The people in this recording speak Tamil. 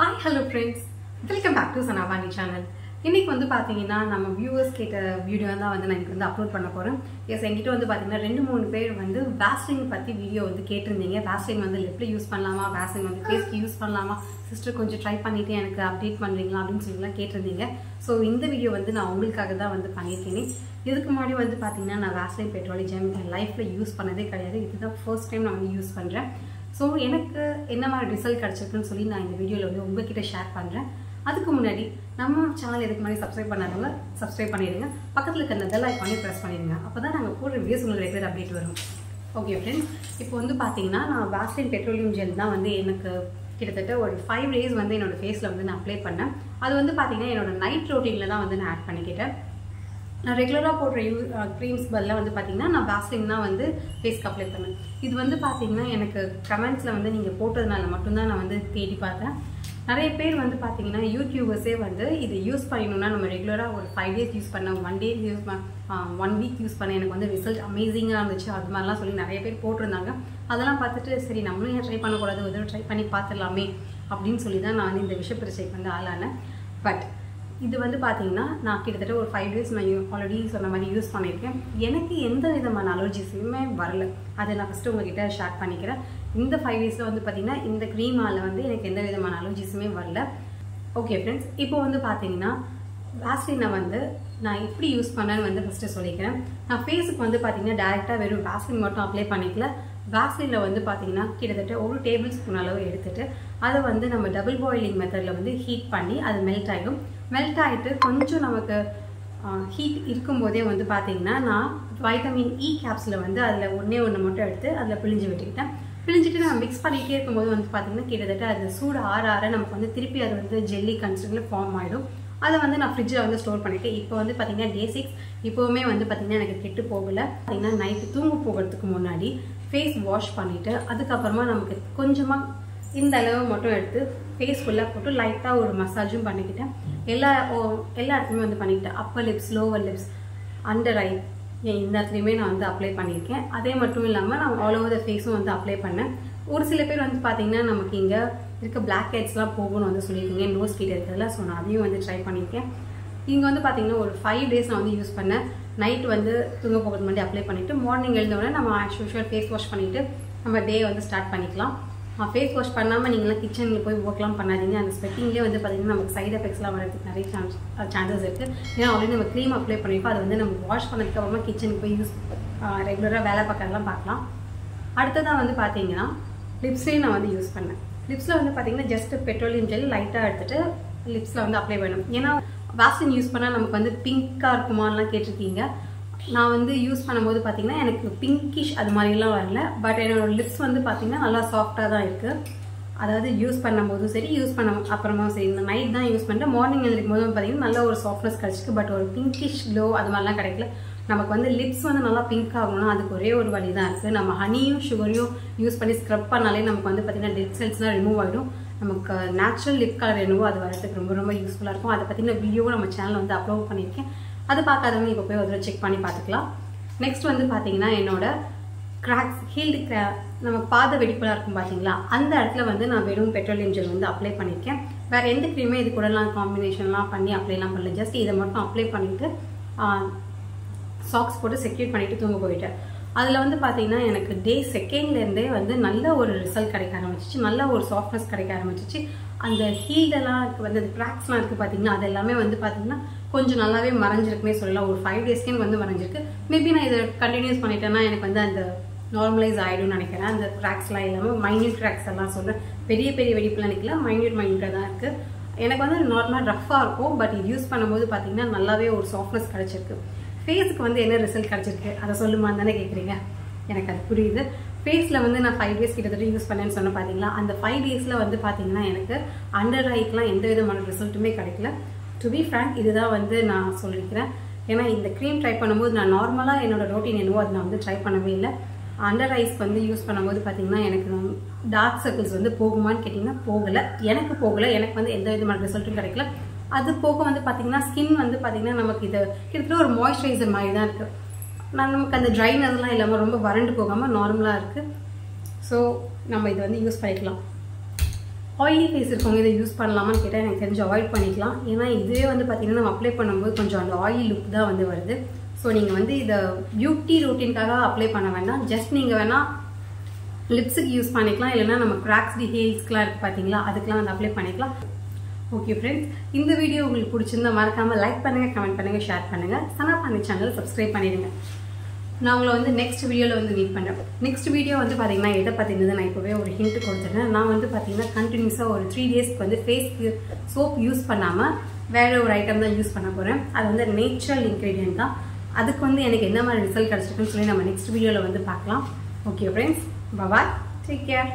Hi, hello friends. Welcome back to Sanavani channel. இன்னைக்கு வந்து பாத்தீங்கன்னா நம்ம viewers கேட்ட வீடியோ தான் வந்து நான் வந்து அப்லோட் பண்ண போறேன். எஸ் என்கிட்ட வந்து பாத்தீங்கன்னா 2-3 பேர் வந்து வாஸ்லின் பத்தி வீடியோ வந்து கேட்டிருந்தீங்க. வாஸ்லின் வந்து லிப்ல யூஸ் பண்ணலாமா? வாஸ்லின் வந்து ஃபேஸ்க்கு யூஸ் பண்ணலாமா? சிஸ்டர் கொஞ்சம் ட்ரை பண்ணிட்டு எனக்கு அப்டேட் பண்றீங்களா அப்படினு சொல்லலாம் கேட்டிருந்தீங்க. சோ இந்த வீடியோ வந்து நான் உங்களுக்காக தான் வந்து பண்ணியிருக்கேன். இதுக்கு முன்னாடி வந்து பாத்தீங்கன்னா நான் வாஸ்லின் பெட்ரோலியம் என் லைஃப்ல யூஸ் பண்ணதே கிடையாது. இதுதான் ஃபர்ஸ்ட் டைம் நான் யூஸ் பண்றேன். சோ எனக்கு என்ன மாதிரி ரிசல்ட் கிடைச்சிருக்குன்னு சொல்லி நான் இந்த வீடியோல வந்து உங்ககிட்ட ஷேர் பண்றேன். அதுக்கு முன்னாடி நம்ம சேனல் இதுக்கு முன்னாடி சப்ஸ்கிரைப் பண்ணாதவங்க சப்ஸ்கிரைப் பண்ணிடுங்க. பக்கத்தில் இருக்க பெல் ஐகானை பிரஸ் பண்ணிடுங்க. அப்போ தான் நாங்கள் போடுற வீடியோஸ் உங்களுக்கு ரெகுலர் அப்டேட் வரும். ஓகே ஃப்ரெண்ட்ஸ், இப்போ வந்து பார்த்தீங்கன்னா நான் வாஸ்லின் பெட்ரோலியம் ஜெல் தான் வந்து எனக்கு கிட்டத்தட்ட ஒரு 5 days வந்து என்னோட ஃபேஸில் வந்து நான் அப்ளை பண்ணேன். அது வந்து பார்த்தீங்கன்னா என்னோட நைட் ரொட்டீனில் தான் வந்து நான் ஆட் பண்ணிக்கிட்டேன். நான் ரெகுலராக போடுற க்ரீம்ஸ் பதிலாக வந்து பார்த்தீங்கன்னா நான் வாஸ்லின் தான் வந்து ஃபேஸ்க்கு அப்ளை பண்ணேன். இது வந்து பார்த்தீங்கன்னா எனக்கு கமெண்ட்ஸில் வந்து நீங்கள் போட்டதுனால மட்டும்தான் நான் வந்து தேடி பார்த்தேன். நிறைய பேர் வந்து பார்த்தீங்கன்னா யூடியூபர்ஸே வந்து இது யூஸ் பண்ணணும்னா நம்ம ரெகுலராக ஒரு 5 days யூஸ் பண்ண 1 day யூஸ் பண்ண 1 week யூஸ் பண்ண எனக்கு வந்து ரிசல்ட் அமேசிங்காக இருந்துச்சு அது மாதிரிலாம் சொல்லி நிறைய பேர் போட்டிருந்தாங்க. அதெல்லாம் பார்த்துட்டு சரி நம்மளும் ஏன் ட்ரை பண்ணக்கூடாது, ஒரு ட்ரை பண்ணி பார்த்துடலாமே அப்படின்னு சொல்லி தான் நான் இந்த விஷய பிரச்சனைக்கு வந்து ஆளானேன். பட் இது வந்து பார்த்தீங்கன்னா நான் கிட்டத்தட்ட ஒரு 5 days நான் ஆல்ரெடி சொன்ன மாதிரி யூஸ் பண்ணியிருக்கேன். எனக்கு எந்த விதமான அலர்ஜிஸுமே வரல. அதை நான் ஃபஸ்ட்டு உங்ககிட்ட ஷேர் பண்ணிக்கிறேன். இந்த 5 daysல வந்து பார்த்தீங்கன்னா இந்த க்ரீமால் வந்து எனக்கு எந்த விதமான அலர்ஜிஸுமே வரல. ஓகே ஃப்ரெண்ட்ஸ், இப்போ வந்து பார்த்தீங்கன்னா வாஸ்லினை வந்து நான் எப்படி யூஸ் பண்ணேன்னு வந்து ஃபஸ்ட்டு சொல்லிக்கிறேன். நான் ஃபேஸுக்கு வந்து பார்த்தீங்கன்னா டேரெக்டாக வெறும் வாஸ்லின் மட்டும் அப்ளை பண்ணிக்கல. வாஸ்லினில் வந்து பார்த்தீங்கன்னா கிட்டத்தட்ட 1 tablespoon அளவு எடுத்துகிட்டு அதை வந்து நம்ம டபுள் பாயிலிங் மெத்தடில் வந்து ஹீட் பண்ணி அது மெல்ட் ஆகிடும். மெல்ட் ஆகிட்டு கொஞ்சம் நமக்கு ஹீட் இருக்கும்போதே வந்து பார்த்தீங்கன்னா நான் வைட்டமின் E கேப்ஸில் வந்து அதில் ஒன்று மட்டும் எடுத்து அதில் பிழிஞ்சு விட்டுக்கிட்டேன். பிழிஞ்சிட்டு நம்ம மிக்ஸ் பண்ணிகிட்டே இருக்கும்போது வந்து பார்த்தீங்கன்னா கிட்டத்தட்ட அது சூடு ஆற நமக்கு வந்து திருப்பி அது வந்து ஜெல்லி கன்சிஸ்டன்ஸில் ஃபார்ம் ஆகிடும். அதை வந்து நான் ஃப்ரிட்ஜில் வந்து ஸ்டோர் பண்ணிவிட்டு இப்போ வந்து பார்த்தீங்கன்னா டே 6 இப்போவுமே வந்து பார்த்தீங்கன்னா எனக்கு கெட்டு போகலை. பார்த்தீங்கன்னா நைட்டு தூங்க போகிறதுக்கு முன்னாடி ஃபேஸ் வாஷ் பண்ணிவிட்டு அதுக்கப்புறமா நமக்கு கொஞ்சமாக இந்த அளவு மட்டும் எடுத்து ஃபேஸ் ஃபுல்லாக போட்டு லைட்டாக ஒரு மசாஜும் பண்ணிக்கிட்டேன். எல்லா இடத்துலையுமே வந்து பண்ணிக்கிட்டேன். Upper lips, lower lips, under eye, இந்த இடத்துலையுமே நான் வந்து அப்ளை பண்ணியிருக்கேன். அதே மட்டும் இல்லாமல் நான் ஆல் ஓவர் த ஃபேஸும் வந்து அப்ளை பண்ணேன். ஒரு சில பேர் வந்து பார்த்தீங்கன்னா நமக்கு இங்கே இருக்க பிளாக் ஹெட்ஸ்லாம் போகணும்னு வந்து சொல்லியிருக்கீங்க, நோஸ் கீட் இருக்கிறதுல. ஸோ நான் அதையும் வந்து ட்ரை பண்ணியிருக்கேன். இங்கே வந்து பார்த்தீங்கன்னா ஒரு 5 days நான் வந்து யூஸ் பண்ணேன். நைட் வந்து தூங்க போகிறது முன்னாடி அப்ளை பண்ணிவிட்டு மார்னிங் எழுந்தோடனே நம்ம ஆஸ் யூஷுவல் ஃபேஸ் வாஷ் பண்ணிவிட்டு நம்ம டே வந்து ஸ்டார்ட் பண்ணிக்கலாம். ஃபேஸ் வாஷ் பண்ணாமல் நீங்களாம் கிச்சனில் போய் ஒர்க்லாம் பண்ணாதீங்க. அந்த ஸ்வெட்டிங்லேயே வந்து பார்த்தீங்கன்னா நமக்கு சைட் எஃபெக்ட்ஸ்லாம் வரதுக்கு நிறைய சான்சஸ் இருக்குது. ஏன்னா ஆல்ரெடி நம்ம க்ரீம் அப்ளை பண்ணியிருக்கோம். அது வந்து நம்ம வாஷ் பண்ணதுக்கப்புறமா கிச்சனுக்கு போய் யூஸ் ரெகுலராக வேலை பார்க்கறதெல்லாம் பார்க்கலாம். அடுத்ததான் வந்து பார்த்தீங்கன்னா லிப்ஸையும் நான் வந்து யூஸ் பண்ணேன். லிப்ஸில் வந்து பார்த்தீங்கன்னா ஜஸ்ட் பெட்ரோலியம் ஜெல் லைட்டாக எடுத்துகிட்டு லிப்ஸில் வந்து அப்ளை பண்ணணும். ஏன்னா வாஸ்லின் யூஸ் பண்ணால் நமக்கு வந்து பிங்க்காக இருக்குமான்லாம் கேட்டிருக்கீங்க. நான் வந்து யூஸ் பண்ணும்போது பார்த்தீங்கன்னா எனக்கு பிங்கிஷ் அது மாதிரிலாம் வரல. பட் என்னோடய லிப்ஸ் வந்து பார்த்தீங்கன்னா நல்லா சாஃப்டாக தான் இருக்குது. அதாவது யூஸ் பண்ணும்போதும் சரி, யூஸ் பண்ண அப்புறமா சரி, இந்த நைட் தான் யூஸ் பண்ணிட்டு மார்னிங் எழுந்திருக்கும் போது பார்த்தீங்கன்னா நல்ல ஒரு சாஃப்ட்னஸ் கிடச்சிருக்கு. பட் ஒரு பிங்கிஷ் க்ளோ அது மாதிரிலாம் கிடைக்கல. நமக்கு வந்து லிப்ஸ் வந்து நல்லா பிங்க் ஆகணும்னா அதுக்கு ஒரே ஒரு வழி தான் இருக்குது. நம்ம ஹனியும் சுகரையும் யூஸ் பண்ணி ஸ்க்ரப் பண்ணாலே நமக்கு வந்து பார்த்தீங்கன்னா டெட் செல்ஸ்லாம் ரிமூவ் ஆகிடும். நமக்கு நேச்சுரல் லிப் கலர் என்னவோ அது வரதுக்கு ரொம்ப ரொம்ப யூஸ்ஃபுல்லாக இருக்கும். அதை பற்றின வீடியோவும் நம்ம சேனலில் வந்து அப்லோட் பண்ணியிருக்கேன். அது பார்க்காதவங்க இப்போ போய் ஒரு செக் பண்ணி பார்த்துக்கலாம். நெக்ஸ்ட் வந்து பார்த்தீங்கன்னா என்னோட கிராக்ஸ், ஹீல்டு கிரா, நம்ம பாத வெடிப்புலாம் இருக்கும் பார்த்தீங்களா, அந்த இடத்துல வந்து நான் வெறும் பெட்ரோலியம் ஜெல் வந்து அப்ளை பண்ணியிருக்கேன். வேறு எந்த க்ரீமே இது கூடலாம் காம்பினேஷன்லாம் பண்ணி அப்ளைலாம் பண்ணல. ஜஸ்ட் இதை மட்டும் அப்ளை பண்ணிவிட்டு சாக்ஸ் போட்டு செக்யூர் பண்ணிவிட்டு தூங்க போயிட்டேன். அதில் வந்து பார்த்தீங்கன்னா எனக்கு டே 2லேருந்தே வந்து நல்ல ஒரு ரிசல்ட் கிடைக்க ஆரம்பிச்சிச்சு. நல்ல ஒரு சாஃப்ட்னஸ் கிடைக்க ஆரம்பிச்சிச்சு. அந்த ஹீல்டெல்லாம் வந்து அந்த க்ராக்ஸ்லாம் இருக்குது பார்த்தீங்கன்னா அது எல்லாமே வந்து பார்த்தீங்கன்னா கொஞ்சம் நல்லாவே மறைஞ்சிருக்குன்னே சொல்லலாம். ஒரு 5 daysக்கே வந்து மறைஞ்சிருக்கு. மேபி நான் இதை கண்டினியூஸ் பண்ணிட்டேன்னா எனக்கு வந்து அந்த நார்மலைஸ் ஆகிடும்னு நினைக்கிறேன். அந்த க்ராக்ஸ்லாம் இல்லாமல் மைன்யூட் க்ராக்ஸ் எல்லாம் சொல்கிறேன். பெரிய பெரிய வெடிப்புலாம் நினைக்கல, மைன்யூட்டாக தான் இருக்குது. எனக்கு வந்து நார்மலாக ரஃப்பாக இருக்கும். பட் இது யூஸ் பண்ணும்போது பார்த்தீங்கன்னா நல்லாவே ஒரு சாஃப்ட்னஸ் கிடச்சிருக்கு. ஃபேஸுக்கு வந்து என்ன ரிசல்ட் கிடச்சிருக்கு அதை சொல்லுமான்னு தானே கேட்குறீங்க. எனக்கு அது புரியுது. ஃபேஸில் வந்து நான் 5 days கிட்டத்தட்ட யூஸ் பண்ணேன்னு சொன்ன பார்த்தீங்களா, அந்த 5 daysல வந்து பார்த்தீங்கன்னா எனக்கு அண்டர் ஐக்கெலாம் எந்த விதமான ரிசல்ட்டுமே கிடைக்கல. டு பி ஃப்ராங்க் இதுதான் வந்து நான் சொல்லியிருக்கிறேன். ஏன்னா இந்த க்ரீம் ட்ரை பண்ணும்போது நான் நார்மலாக என்னோடய ரொட்டீன் என்னவோ அது நான் வந்து ட்ரை பண்ணவே இல்லை. அண்டர் ஐஸ் வந்து யூஸ் பண்ணும்போது பார்த்தீங்கன்னா எனக்கு டார்க் சர்க்கிள்ஸ் வந்து போகுமான்னு கேட்டிங்கன்னா போகலை. எனக்கு வந்து எந்த விதமான ரிசல்ட்டும் கிடைக்கல. அது போக வந்து பார்த்தீங்கன்னா ஸ்கின் வந்து பார்த்தீங்கன்னா நமக்கு இது கிட்டத்தட்ட ஒரு மாய்ஸ்சரைசர் மாதிரி தான் இருக்குது. நான் நமக்கு அந்த ட்ரைனர்லாம் இல்லாமல் ரொம்ப வறண்டு போகாமல் நார்மலாக இருக்குது. ஸோ நம்ம இது வந்து யூஸ் பண்ணிக்கலாம். oily face இருக்கவங்க இத யூஸ் பண்ணலாமான்னு கேட்டா எனக்கு தெரிஞ்சு அவாய்ட் பண்ணிக்கலாம். ஏனா இதுவே வந்து பாத்தீங்கன்னா நம்ம அப்ளை பண்ணும்போது கொஞ்சம் அந்த oily look தான் வந்து வருது. சோ நீங்க வந்து இத பியூட்டி ரூட்டீன்காக அப்ளை பண்ண வேண்டாம். ஜஸ்ட் நீங்க வேணா லிப்ஸ்க்கு யூஸ் பண்ணிக்கலாம். இல்லனா நம்ம கிராக்ஸ் தி ஹேல்ஸ்க்குலாம் இருக்கு பாத்தீங்களா அதுக்குலாம் வந்து அப்ளை பண்ணிக்கலாம். Okay friends, இந்த வீடியோ உங்களுக்கு பிடிச்சிருந்தா மறக்காம லைக் பண்ணுங்க, கமெண்ட் பண்ணுங்க, ஷேர் பண்ணுங்க. சனா பண்ணி சேனலை Subscribe பண்ணிடுங்க. நான் உங்களை வந்து நெக்ஸ்ட் வீடியோவில் வந்து மீட் பண்ணுறேன். நெக்ஸ்ட் வீடியோ வந்து பார்த்தீங்கன்னா எதை பார்த்தீங்கன்னா நான் இப்போவே ஒரு ஹிண்ட் கொடுத்துருந்தேன். நான் வந்து பார்த்தீங்கன்னா கண்டினியூஸாக ஒரு 3 daysக்கு வந்து ஃபேஸ்க்கு சோப் யூஸ் பண்ணாமல் வேறு ஒரு ஐட்டம் தான் யூஸ் பண்ண போகிறேன். அது வந்து நேச்சுரல் இன்க்ரீடியன்ட் தான். அதுக்கு வந்து எனக்கு என்ன மாதிரி ரிசல்ட் கிடச்சிருக்குன்னு சொல்லி நம்ம நெக்ஸ்ட் வீடியோவில் வந்து பார்க்கலாம். Okay friends, bye, take care.